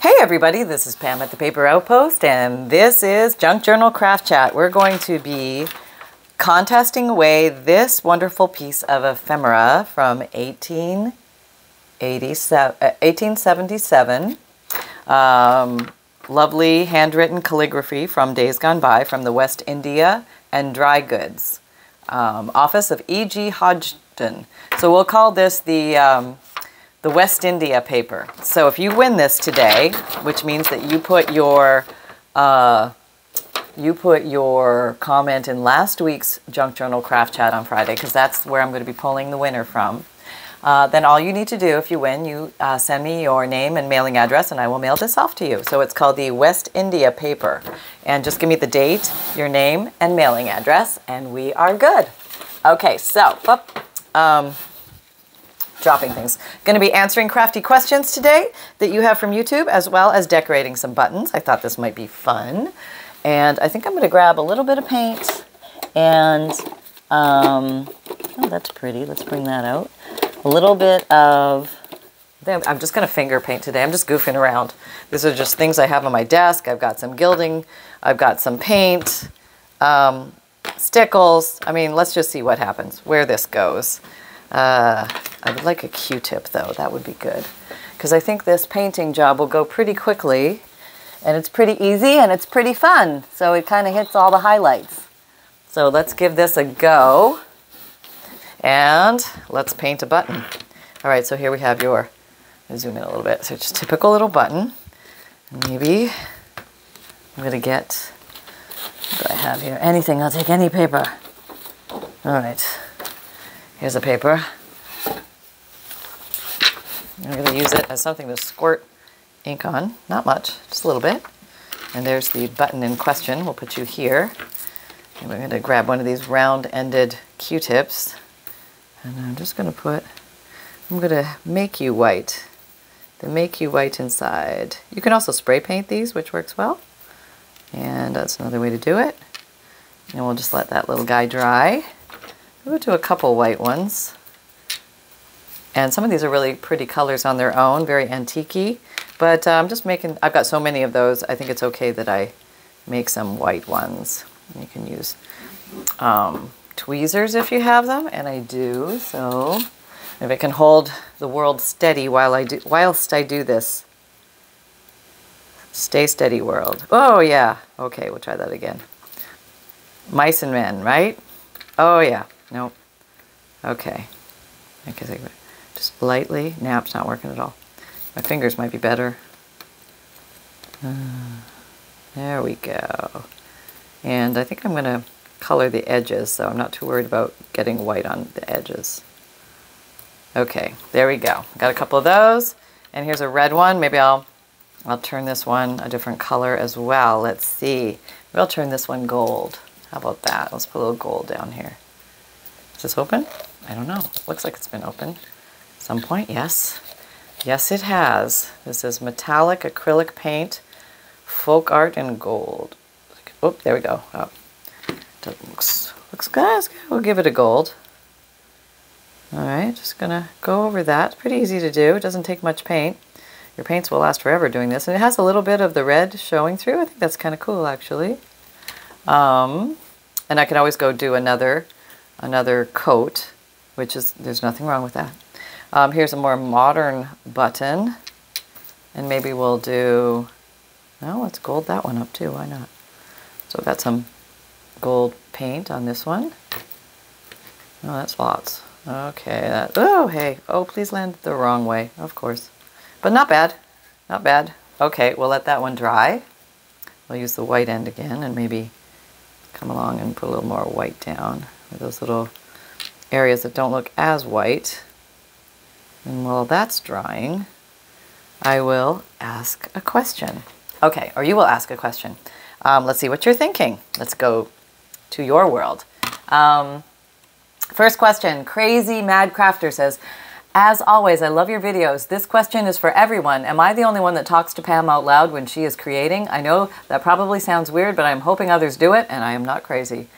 Hey everybody, this is Pam at The Paper Outpost and this is Junk Journal Craft Chat. We're going to be contesting away this wonderful piece of ephemera from 1877. Lovely handwritten calligraphy from days gone by from the West India and Dry Goods Office of E.G. Hodgson. So we'll call this the West India paper. So if you win this today, which means that you put your comment in last week's Junk Journal Craft Chat on Friday, because that's where I'm going to be pulling the winner from, then all you need to do if you win, you send me your name and mailing address and I will mail this off to you. So it's called the West India paper. And just give me the date, your name, and mailing address, and we are good. Okay, so, dropping things. Going to be answering crafty questions today that you have from YouTube, as well as decorating some buttons. I thought this might be fun. And I think I'm going to grab a little bit of paint and, oh, that's pretty. Let's bring that out. A little bit of, I'm just going to finger paint today. I'm just goofing around. These are just things I have on my desk. I've got some gilding. I've got some paint, stickles. I mean, let's just see what happens, where this goes. I would like a Q-tip though, that would be good. Because I think this painting job will go pretty quickly and it's pretty easy and it's pretty fun. So it kind of hits all the highlights. So let's give this a go and let's paint a button. All right, so here we have your, zoom in a little bit. So just typical little button. Maybe I'm gonna get, what do I have here? Anything, I'll take any paper. All right. Here's a paper. I'm going to use it as something to squirt ink on. Not much, just a little bit. And there's the button in question. We'll put you here. And we're going to grab one of these round-ended Q-tips. And I'm just going to put, I'm going to make you white. They make you white inside. You can also spray paint these, which works well. And that's another way to do it. And we'll just let that little guy dry. We'll do a couple white ones. And some of these are really pretty colors on their own, very antique-y. But I'm just making, I've got so many of those, I think it's okay that I make some white ones. You can use tweezers if you have them, and I do, so if I can hold the world steady while I do, whilst I do this. Stay steady, world. Oh yeah, okay, we'll try that again. Mice and men, right? Oh yeah. Nope. Okay. I guess I just lightly. Nah, it's not working at all. My fingers might be better. There we go. And I think I'm going to color the edges, so I'm not too worried about getting white on the edges. Okay, there we go. Got a couple of those. And here's a red one. Maybe I'll turn this one a different color as well. Let's see. Maybe I'll turn this one gold. How about that? Let's put a little gold down here. Is this open? I don't know. Looks like it's been open at some point. Yes. Yes, it has. This is metallic acrylic paint, folk art, and gold. Oh, there we go. Oh, looks good. We'll give it a gold. All right, just going to go over that. Pretty easy to do. It doesn't take much paint. Your paints will last forever doing this. And it has a little bit of the red showing through. I think that's kind of cool, actually. And I can always go do another coat, which is, there's nothing wrong with that. Here's a more modern button, and maybe we'll do, well, let's gold that one up too, why not? So I've got some gold paint on this one. Oh, that's lots. Okay, that, oh, hey, oh, please land the wrong way, of course. But not bad, not bad. Okay, we'll let that one dry. We'll use the white end again and maybe come along and put a little more white down. Those little areas that don't look as white. And while that's drying, I will ask a question. Okay, or you will ask a question. Let's see what you're thinking. Let's go to your world. First question, Crazy Mad Crafter says, as always, I love your videos. This question is for everyone. Am I the only one that talks to Pam out loud when she is creating? I know that probably sounds weird, but I'm hoping others do it, and I am not crazy.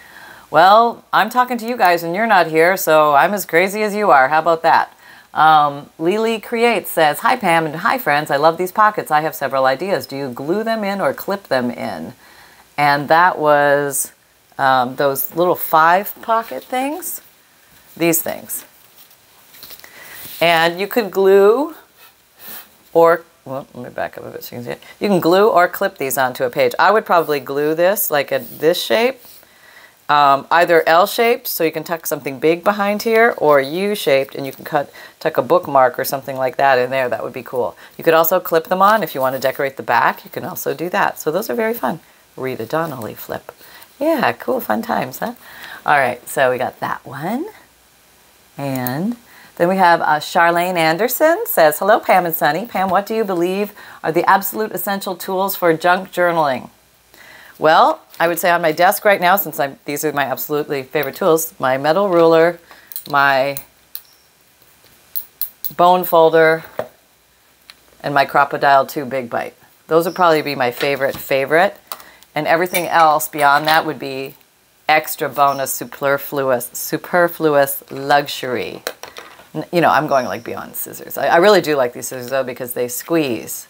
Well, I'm talking to you guys and you're not here, so I'm as crazy as you are. How about that? Lily Creates says, hi Pam and hi friends, I love these pockets. I have several ideas. Do you glue them in or clip them in? And that was those little 5 pocket things, these things. And you could glue or, well, let me back up a bit so you can see it. You can glue or clip these onto a page. I would probably glue this, like this shape, either L-shaped, so you can tuck something big behind here, or U-shaped, and you can tuck a bookmark or something like that in there. That would be cool. You could also clip them on if you want to decorate the back. You can also do that. So those are very fun. Rita Donnelly flip. Yeah, cool, fun times, huh? All right, so we got that one. And then we have Charlene Anderson says, hello, Pam and Sunny. Pam, what do you believe are the absolute essential tools for junk journaling? Well, I would say on my desk right now, since these are my absolutely favorite tools, my metal ruler, my bone folder, and my Crop-O-Dial 2 Big Bite. Those would probably be my favorite. And everything else beyond that would be extra bonus, superfluous luxury. You know, I'm going like beyond scissors. I really do like these scissors though, because they squeeze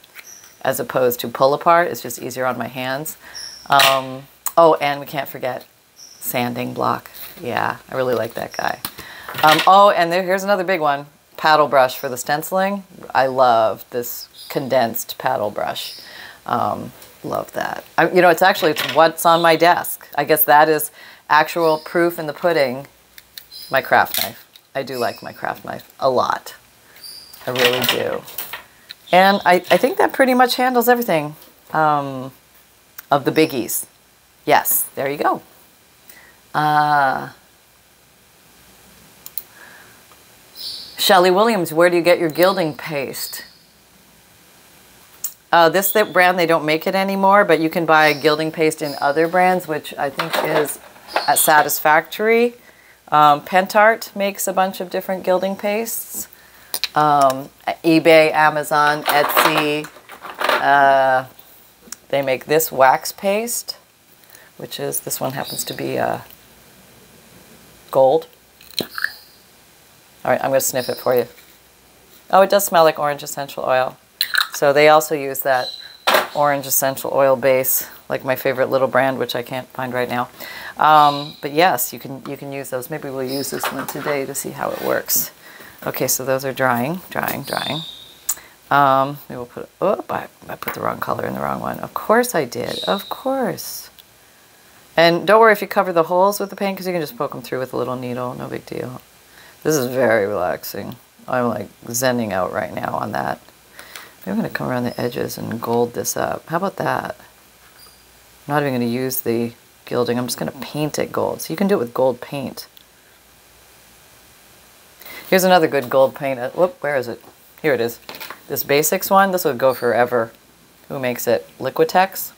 as opposed to pull apart. It's just easier on my hands. Oh, and we can't forget sanding block. Yeah, I really like that guy. Oh, and here's another big one, paddle brush for the stenciling. I love this condensed paddle brush. Love that. You know, it's what's on my desk. I guess that is actual proof in the pudding. My craft knife. I do like my craft knife a lot. I really do. And I think that pretty much handles everything of the biggies. Yes, there you go. Shelley Williams, where do you get your gilding paste? This brand, they don't make it anymore, but you can buy gilding paste in other brands, which I think is satisfactory. Pentart makes a bunch of different gilding pastes. eBay, Amazon, Etsy. They make this wax paste, which is, this one happens to be gold. All right, I'm going to sniff it for you. Oh, it does smell like orange essential oil. So they also use that orange essential oil base, like my favorite little brand, which I can't find right now. But yes, you can use those. Maybe we'll use this one today to see how it works. Okay, so those are drying. Maybe we'll put, oh, I put the wrong color in the wrong one. Of course I did, of course. And don't worry if you cover the holes with the paint, because you can just poke them through with a little needle, no big deal. This is very relaxing. I'm like zenning out right now on that. I'm going to come around the edges and gold this up. How about that? I'm not even going to use the gilding. I'm just going to paint it gold. So you can do it with gold paint. Here's another good gold paint. Whoop, where is it? Here it is. This Basics one, this would go forever. Who makes it? Liquitex.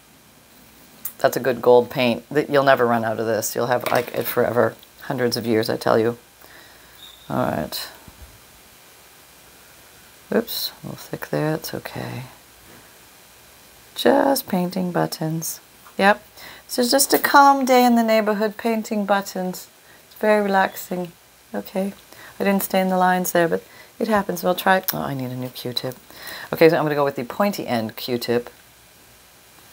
That's a good gold paint. You'll never run out of this. You'll have like it forever. Hundreds of years, I tell you. All right. Oops, a little thick there, it's okay. Just painting buttons. Yep, this is just a calm day in the neighborhood painting buttons. It's very relaxing. Okay, I didn't stay in the lines there, but it happens. We'll try, oh, I need a new Q-tip. Okay, so I'm gonna go with the pointy end Q-tip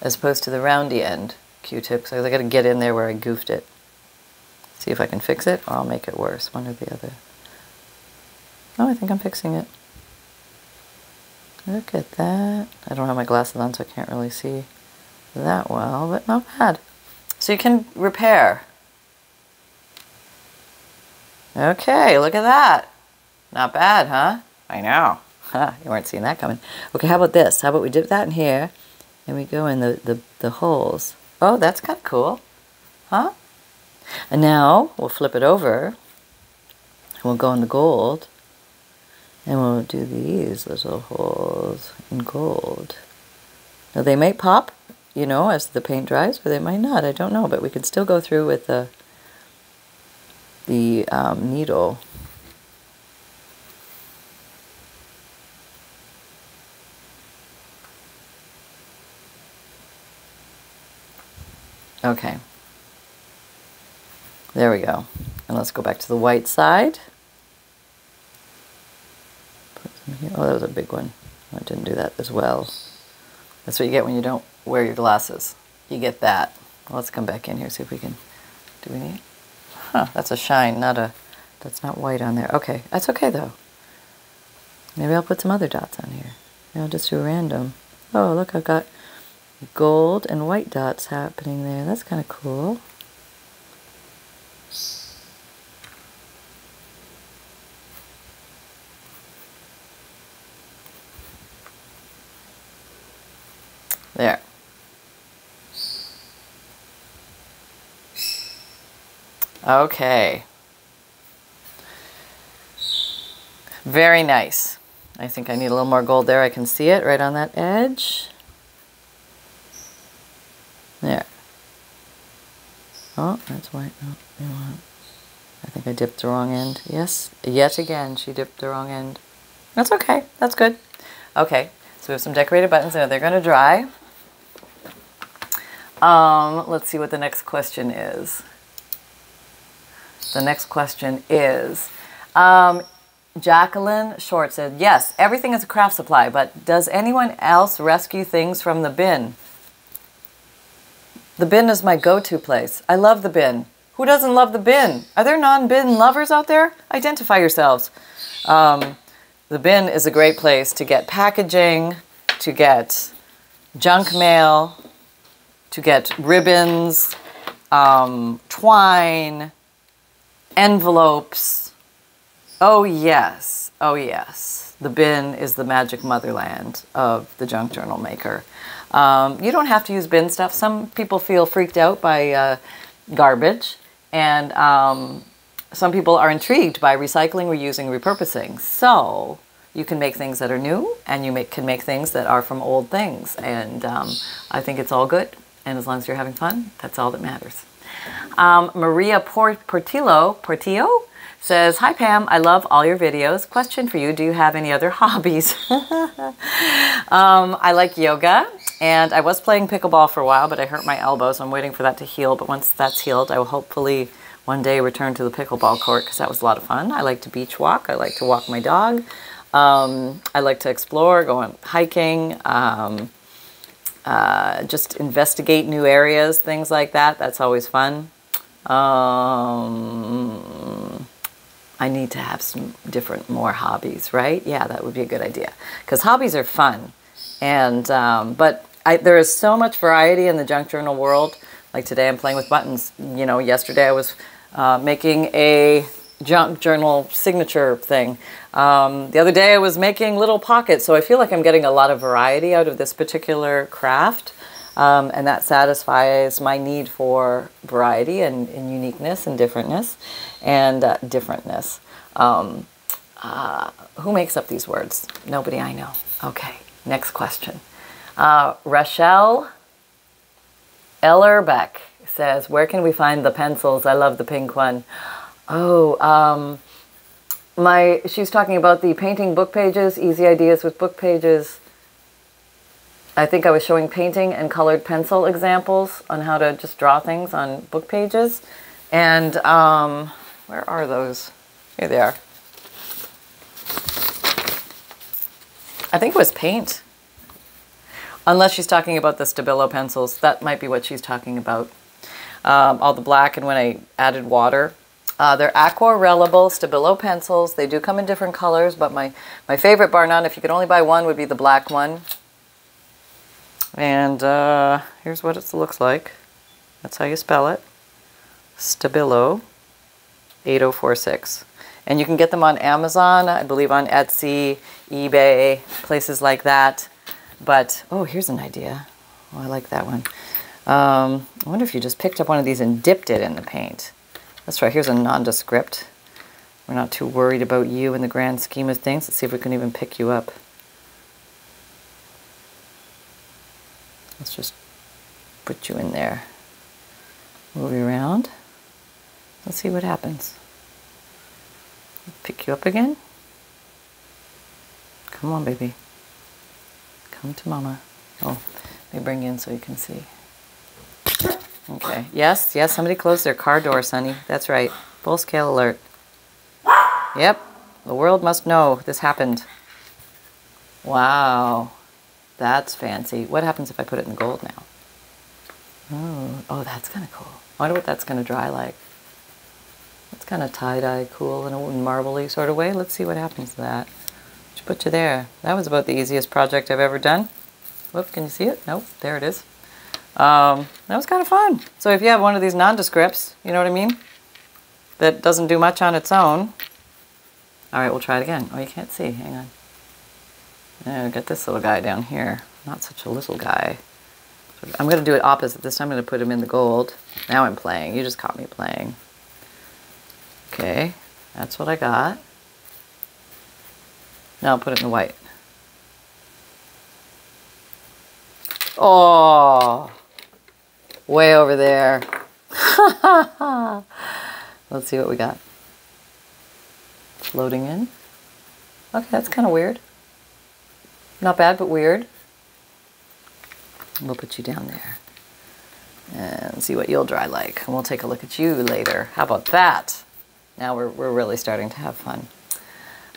as opposed to the roundy end Q-tip, so I gotta get in there where I goofed it. See if I can fix it, or I'll make it worse, one or the other. Oh, I think I'm fixing it. Look at that. I don't have my glasses on, so I can't really see that well, but not bad. So you can repair. Okay, look at that. Not bad, huh? I know. Huh, you weren't seeing that coming. Okay, how about this? How about we dip that in here, and we go in the holes. Oh, that's kind of cool. Huh? And now we'll flip it over, and we'll go in the gold. And we'll do these little holes in gold. Now they might pop, you know, as the paint dries, or they might not, I don't know. But we can still go through with the needle. Okay. There we go. And let's go back to the white side. Oh, that was a big one. I didn't do that as well. That's what you get when you don't wear your glasses. You get that. Well, let's come back in here, see if we can... Do we need... Huh, that's a shine, not a... That's not white on there. Okay, that's okay, though. Maybe I'll put some other dots on here. I'll just do random. Oh, look, I've got gold and white dots happening there. That's kind of cool. There. Okay. Very nice. I think I need a little more gold there. I can see it right on that edge. There. Oh, that's white. Oh, you know what? I think I dipped the wrong end. Yes, yet again, she dipped the wrong end. That's okay. That's good. Okay, so we have some decorated buttons. I know they're going to dry. Let's see what the next question is. The next question is... Jacqueline Short said, yes, everything is a craft supply, but does anyone else rescue things from the bin? The bin is my go-to place. I love the bin. Who doesn't love the bin? Are there non-bin lovers out there? Identify yourselves. The bin is a great place to get packaging, to get junk mail, to get ribbons, twine, envelopes. Oh, yes. Oh, yes. The bin is the magic motherland of the junk journal maker. You don't have to use bin stuff. Some people feel freaked out by garbage, and some people are intrigued by recycling, reusing, repurposing. So you can make things that are new, and you can make things that are from old things. And I think it's all good. And as long as you're having fun, that's all that matters. Maria Portillo? Says, hi Pam, I love all your videos. Question for you, do you have any other hobbies? I like yoga, and I was playing pickleball for a while, but I hurt my elbow, so I'm waiting for that to heal. But once that's healed, I will hopefully one day return to the pickleball court, because that was a lot of fun. I like to beach walk. I like to walk my dog. I like to explore, go on hiking, just investigate new areas, things like that. That's always fun. I need to have some more hobbies, right? Yeah, that would be a good idea. Because hobbies are fun. And, there is so much variety in the junk journal world. Like today I'm playing with buttons. You know, yesterday I was making a junk journal signature thing. The other day I was making little pockets. So I feel like I'm getting a lot of variety out of this particular craft. And that satisfies my need for variety and uniqueness and differentness. Who makes up these words? Nobody I know. Okay, next question. Rochelle Ellerbeck says, where can we find the pencils? I love the pink one. Oh, she's talking about the painting book pages, easy ideas with book pages. I think I was showing painting and colored pencil examples on how to just draw things on book pages. And where are those? Here they are. I think it was paint. Unless she's talking about the Stabilo pencils. That might be what she's talking about. All the black and when I added water. They're aquarellable Stabilo pencils. They do come in different colors, but my favorite, bar none, if you could only buy one, would be the black one. And here's what it looks like. That's how you spell it. Stabilo 8046. And you can get them on Amazon, I believe on Etsy, eBay, places like that. But, oh, here's an idea. Oh, I like that one. I wonder if you just picked up one of these and dipped it in the paint. That's right, here's a nondescript. We're not too worried about you in the grand scheme of things. Let's see if we can even pick you up. Let's just put you in there. Move you around. Let's see what happens. Pick you up again. Come on, baby. Come to mama. Oh, let me bring you in so you can see. Okay. Yes, yes, somebody closed their car door, Sonny. That's right. Full-scale alert. Yep. The world must know this happened. Wow, that's fancy. What happens if I put it in gold now? Oh, oh, that's kind of cool. I wonder what that's going to dry like. It's kind of tie-dye cool in a marbly sort of way. Let's see what happens to that. Just put you there. That was about the easiest project I've ever done. Whoop, can you see it? Nope, there it is. That was kind of fun. So if you have one of these nondescripts, you know what I mean? That doesn't do much on its own. All right, we'll try it again. Oh, you can't see. Hang on. I've got this little guy down here. Not such a little guy. I'm going to do it opposite this time. I'm going to put him in the gold. Now I'm playing. You just caught me playing. Okay, that's what I got. Now I'll put it in the white. Oh, way over there. Let's see what we got. Floating in. Okay, that's kind of weird. Not bad, but weird. We'll put you down there and see what you'll dry like. And we'll take a look at you later. How about that? Now we're really starting to have fun.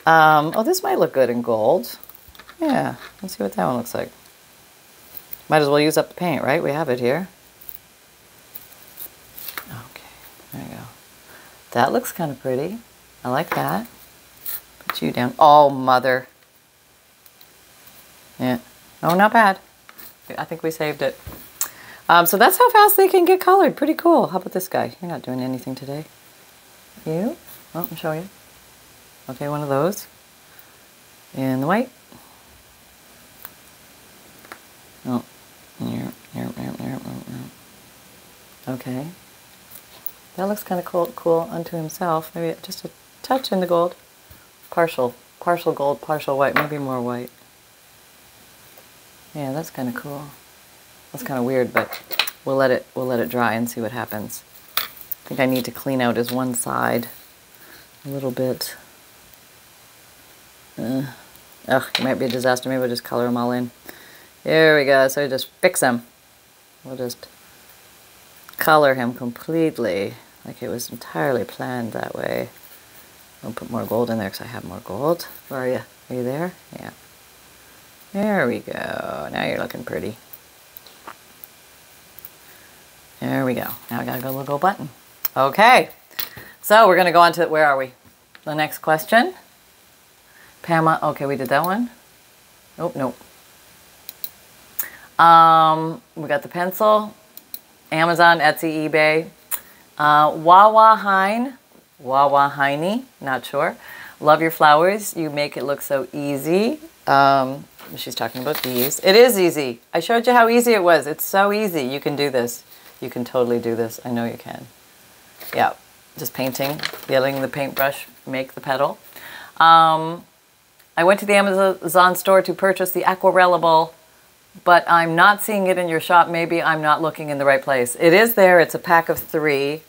Oh, this might look good in gold. Yeah, let's see what that one looks like. Might as well use up the paint, right? We have it here. Okay, there you go. That looks kind of pretty. I like that. Put you down. Oh, mother. Yeah. Oh, not bad. I think we saved it. So that's how fast they can get colored. Pretty cool. How about this guy? You're not doing anything today. You? Oh, I'll show you. Okay, one of those. In the white. Oh. Okay. That looks kind of cool unto himself. Maybe just a touch in the gold. Partial gold, partial white. Maybe more white. Yeah, that's kind of cool. That's kind of weird, but we'll let it dry and see what happens. I think I need to clean out his one side a little bit. Ugh, it might be a disaster. Maybe we'll just color them all in. There we go. So we just fix him. We'll just color him completely. Like it was entirely planned that way. I'll put more gold in there because I have more gold. Where are you? Are you there? Yeah. There we go. Now you're looking pretty. There we go. Now I got a good little button. Okay, so we're going to go on to, where are we? The next question. Pamela, okay, we did that one. Nope, nope. We got the pencil, Amazon, Etsy, eBay, Wawa Hine, Wawa Hiney, not sure. Love your flowers. You make it look so easy. She's talking about these. It is easy. I showed you how easy it was. It's so easy. You can do this. You can totally do this. I know you can. Yeah, just painting, letting the paintbrush make the petal. I went to the Amazon store to purchase the aquarellable, but I'm not seeing it in your shop. Maybe I'm not looking in the right place. It is there. It's a pack of 3.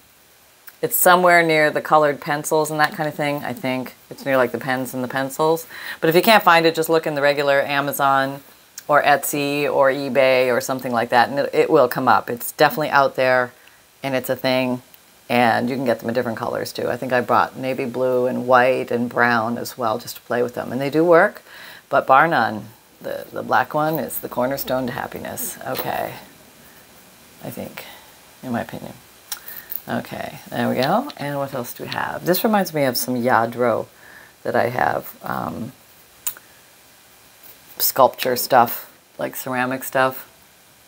It's somewhere near the colored pencils and that kind of thing, I think. It's near like the pens and the pencils. But if you can't find it, just look in the regular Amazon or Etsy or eBay or something like that, and it will come up. It's definitely out there, and it's a thing, and you can get them in different colors too. I think I bought navy blue and white and brown as well just to play with them, and they do work, but bar none. The black one is the cornerstone to happiness. Okay, I think, in my opinion. Okay, there we go. And what else do we have? This reminds me of some Yadro that I have. Sculpture stuff, like ceramic stuff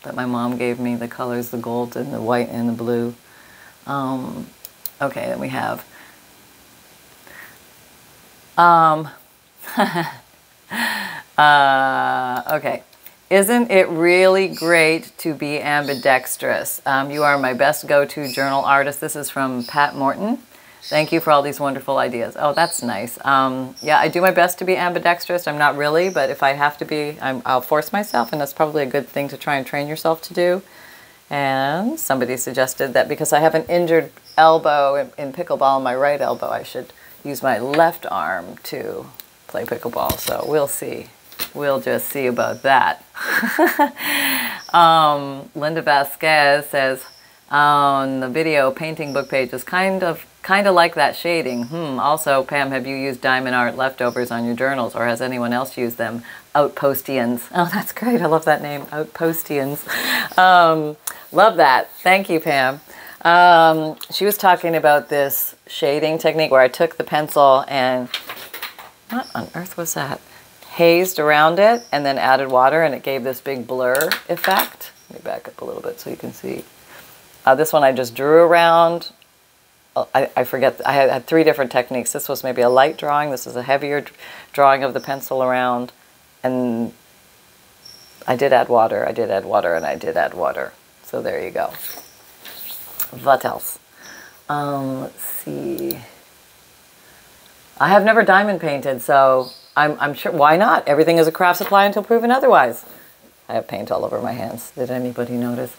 that my mom gave me, the colors, the gold and the white and the blue. Okay, then we have okay, isn't it really great to be ambidextrous? You are my best go-to journal artist. This is from Pat Morton. Thank you for all these wonderful ideas. Oh, that's nice. Yeah, I do my best to be ambidextrous. I'm not really, but if I have to be, I'll force myself, and that's probably a good thing to try and train yourself to do. And somebody suggested that because I have an injured elbow in pickleball, my right elbow, I should use my left arm to play pickleball. So we'll see. We'll just see about that. Linda Vasquez says, on the video painting book page is kind of like that shading. Also, Pam, have you used diamond art leftovers on your journals, or has anyone else used them? Outpostians. Oh, that's great. I love that name, Outpostians. Love that. Thank you, Pam. She was talking about this shading technique where I took the pencil and, what on earth was that? Hazed around it and then added water, and it gave this big blur effect. Let me back up a little bit so you can see. This one I just drew around. I forget, I had three different techniques. This was maybe a light drawing. This is a heavier drawing of the pencil around. And I did add water, I did add water, and I did add water. So there you go. What else? Let's see. I have never diamond painted, so I'm sure, why not? Everything is a craft supply until proven otherwise. I have paint all over my hands. Did anybody notice?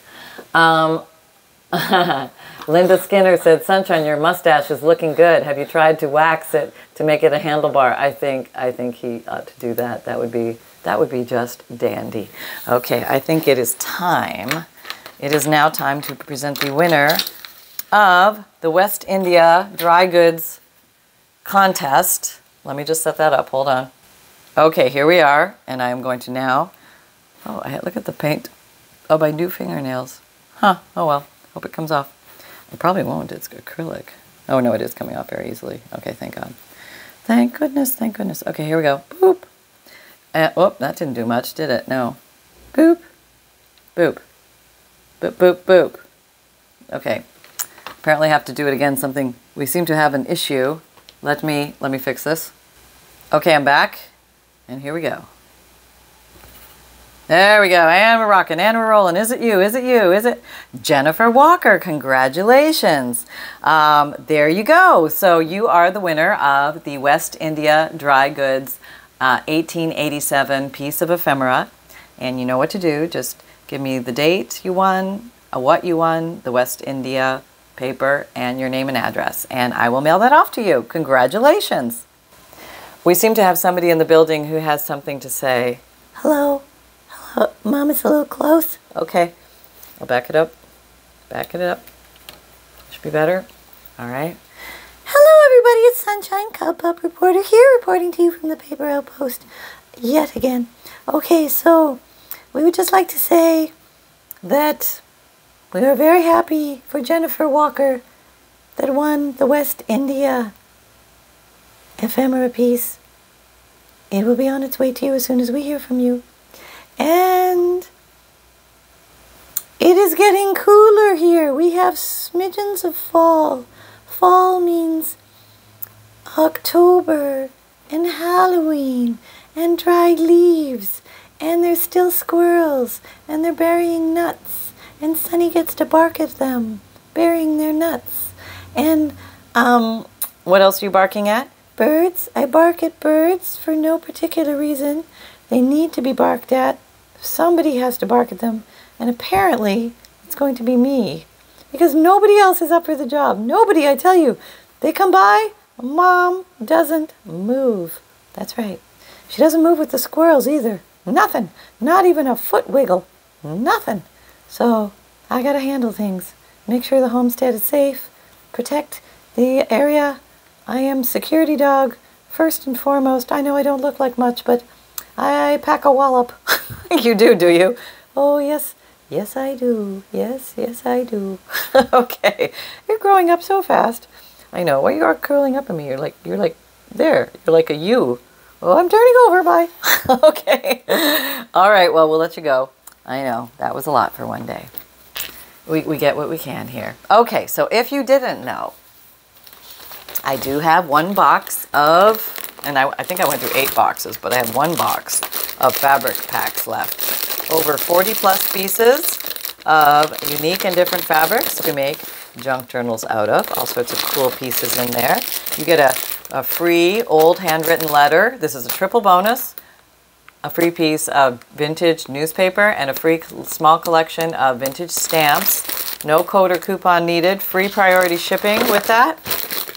Linda Skinner said, Sunshine, your mustache is looking good. Have you tried to wax it to make it a handlebar? I think he ought to do that. That would be just dandy. Okay, I think it is time. It is now time to present the winner of the West India Dry Goods Contest. Let me just set that up. Hold on. Okay, here we are, and I am going to now... Oh, look at the paint of my new fingernails. Huh, oh well. Hope it comes off. It probably won't. It's acrylic. Oh no, it is coming off very easily. Okay, thank God. Thank goodness, thank goodness. Okay, here we go. Boop. Oh, that didn't do much, did it? No. Boop. Boop. Boop, boop, boop. Okay. Apparently have to do it again. Something, we seem to have an issue. Let me fix this. Okay, I'm back. And here we go. There we go, and we're rocking, and we're rolling. Is it you? Is it you? Is it Jennifer Walker? Congratulations. There you go. So you are the winner of the West India Dry Goods 1887 piece of ephemera. And you know what to do. Just give me the date you won, what you won, the West India paper, and your name and address. And I will mail that off to you. Congratulations. We seem to have somebody in the building who has something to say. Hello. Mom, it's a little close. Okay, I'll back it up. Back it up. Should be better. All right. Hello, everybody. It's Sunshine, Cub Pup Reporter here, reporting to you from the Paper Outpost yet again. Okay, so we would just like to say that we are very happy for Jennifer Walker that won the West India ephemera piece. It will be on its way to you as soon as we hear from you. And it is getting cooler here. We have smidgens of fall. Fall means October and Halloween and dried leaves. And there's still squirrels and they're burying nuts. And Sunny gets to bark at them, burying their nuts. And what else are you barking at? Birds. I bark at birds for no particular reason. They need to be barked at. Somebody has to bark at them, and apparently it's going to be me, because nobody else is up for the job. Nobody, I tell you. They come by, Mom doesn't move. That's right. She doesn't move with the squirrels either. Nothing. Not even a foot wiggle. Nothing. So I gotta handle things. Make sure the homestead is safe. Protect the area. I am security dog first and foremost. I know I don't look like much, but I pack a wallop. You do you? Oh, yes. Yes, I do. Yes, yes, I do. Okay. You're growing up so fast. I know. Why you are curling up at me? You're like, there. You're like a U. Oh, I'm turning over. Bye. Okay. All right. Well, we'll let you go. I know. That was a lot for one day. We get what we can here. Okay. So if you didn't know, I do have one box of... And I think I went through 8 boxes, but I have one box of fabric packs left. Over 40+ pieces of unique and different fabrics to make junk journals out of. All sorts of cool pieces in there. You get a free old handwritten letter. This is a triple bonus. A free piece of vintage newspaper and a free small collection of vintage stamps. No code or coupon needed. Free priority shipping with that.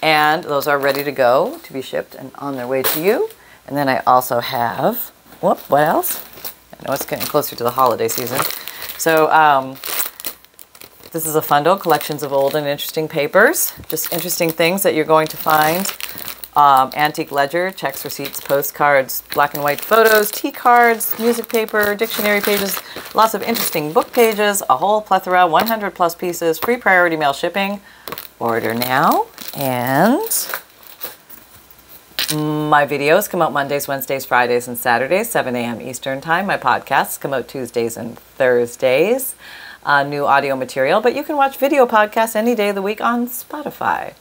And those are ready to go to be shipped and on their way to you. And then I also have, what else? I know it's getting closer to the holiday season. So this is a Fundle, collections of old and interesting papers. Just interesting things that you're going to find antique ledger, checks, receipts, postcards, black and white photos, tea cards, music paper, dictionary pages, lots of interesting book pages, a whole plethora, 100 plus pieces, free priority mail shipping. Order now. And my videos come out Mondays, Wednesdays, Fridays, and Saturdays, 7 a.m. Eastern time. My podcasts come out Tuesdays and Thursdays, new audio material. But you can watch video podcasts any day of the week on Spotify.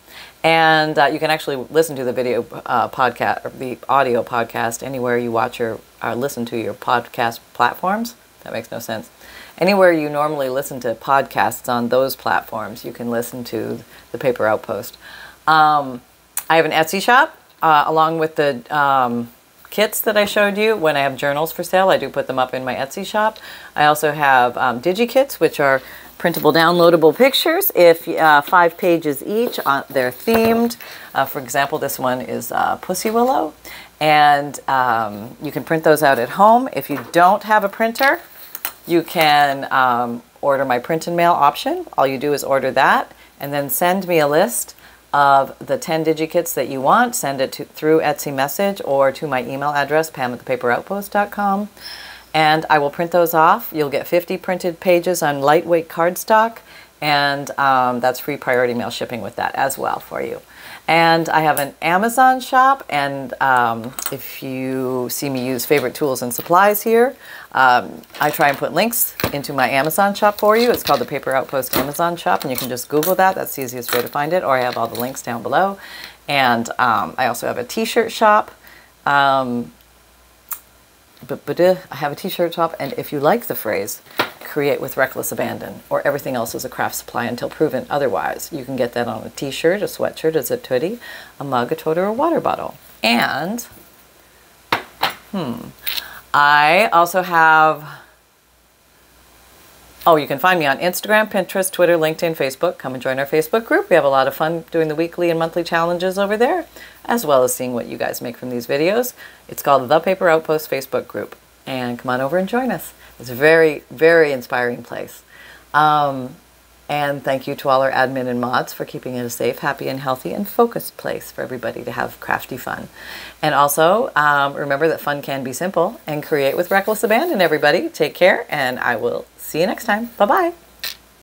And you can actually listen to the video podcast, or the audio podcast, anywhere you watch or listen to your podcast platforms. That makes no sense. Anywhere you normally listen to podcasts on those platforms, you can listen to The Paper Outpost. I have an Etsy shop along with the kits that I showed you. When I have journals for sale, I do put them up in my Etsy shop. I also have digikits, which are printable, downloadable pictures, if 5 pages each. They're themed. For example, this one is Pussy Willow, and you can print those out at home. If you don't have a printer, you can order my print and mail option. All you do is order that, and then send me a list of the 10 digikits that you want. Send it through Etsy message or to my email address, pam@thepaperoutpost.com. And I will print those off. You'll get 50 printed pages on lightweight cardstock, and that's free priority mail shipping with that as well for you. And I have an Amazon shop, and if you see me use favorite tools and supplies here, I try and put links into my Amazon shop for you. It's called The Paper Outpost Amazon shop, and you can just Google that. That's the easiest way to find it, or I have all the links down below. And I also have a t-shirt shop. I have a t-shirt shop, and if you like the phrase, create with reckless abandon, or everything else is a craft supply until proven otherwise. You can get that on a t-shirt, a sweatshirt, a zip hoodie, a mug, a tote, or a water bottle. And, I also have, you can find me on Instagram, Pinterest, Twitter, LinkedIn, Facebook. Come and join our Facebook group. We have a lot of fun doing the weekly and monthly challenges over there, as well as seeing what you guys make from these videos. It's called The Paper Outpost Facebook group. And come on over and join us. It's a very, very inspiring place. And thank you to all our admin and mods for keeping it a safe, happy, and healthy, and focused place for everybody to have crafty fun. And also, remember that fun can be simple, and create with reckless abandon, everybody. Take care, and I will see you next time. Bye-bye.